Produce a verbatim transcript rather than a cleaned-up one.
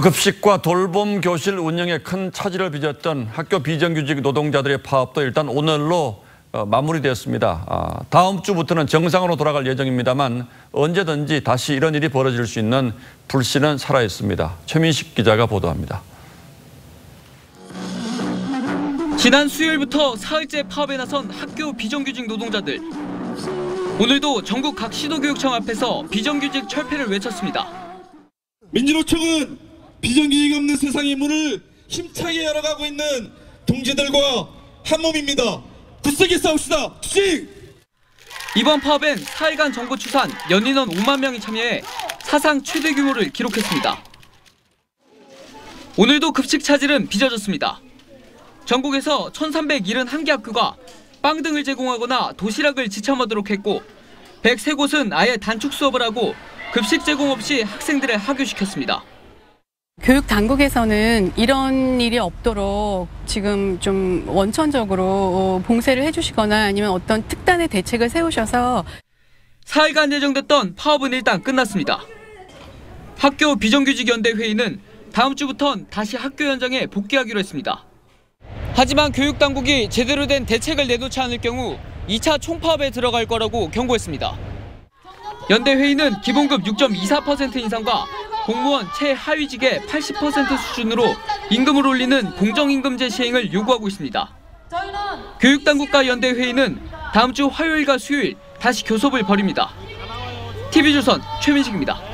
급식과 돌봄 교실 운영에 큰 차질을 빚었던 학교 비정규직 노동자들의 파업도 일단 오늘로 마무리되었습니다. 다음 주부터는 정상으로 돌아갈 예정입니다만 언제든지 다시 이런 일이 벌어질 수 있는 불씨는 살아있습니다. 최민식 기자가 보도합니다. 지난 수요일부터 사흘째 파업에 나선 학교 비정규직 노동자들. 오늘도 전국 각 시도교육청 앞에서 비정규직 철폐를 외쳤습니다. 민주노총은 비정규직 없는 세상의 문을 힘차게 열어가고 있는 동지들과 한몸입니다. 굳세게 싸웁시다. 투쟁! 이번 파업엔 사흘간 정부 추산 연인원 오만 명이 참여해 사상 최대 규모를 기록했습니다. 오늘도 급식 차질은 빚어졌습니다. 전국에서 천삼백칠십일 개 학교가 빵 등을 제공하거나 도시락을 지참하도록 했고 백삼 곳은 아예 단축 수업을 하고 급식 제공 없이 학생들을 하교시켰습니다. 교육 당국에서는 이런 일이 없도록 지금 좀 원천적으로 봉쇄를 해주시거나 아니면 어떤 특단의 대책을 세우셔서. 사흘간 예정됐던 파업은 일단 끝났습니다. 학교 비정규직 연대 회의는 다음 주부턴 다시 학교 현장에 복귀하기로 했습니다. 하지만 교육 당국이 제대로 된 대책을 내놓지 않을 경우 이 차 총파업에 들어갈 거라고 경고했습니다. 연대 회의는 기본급 육 점 이사 퍼센트 인상과 공무원 최하위직의 팔십 퍼센트 수준으로 임금을 올리는 공정임금제 시행을 요구하고 있습니다. 교육당국과 연대회의는 다음 주 화요일과 수요일 다시 교섭을 벌입니다. 티비조선 최민식입니다.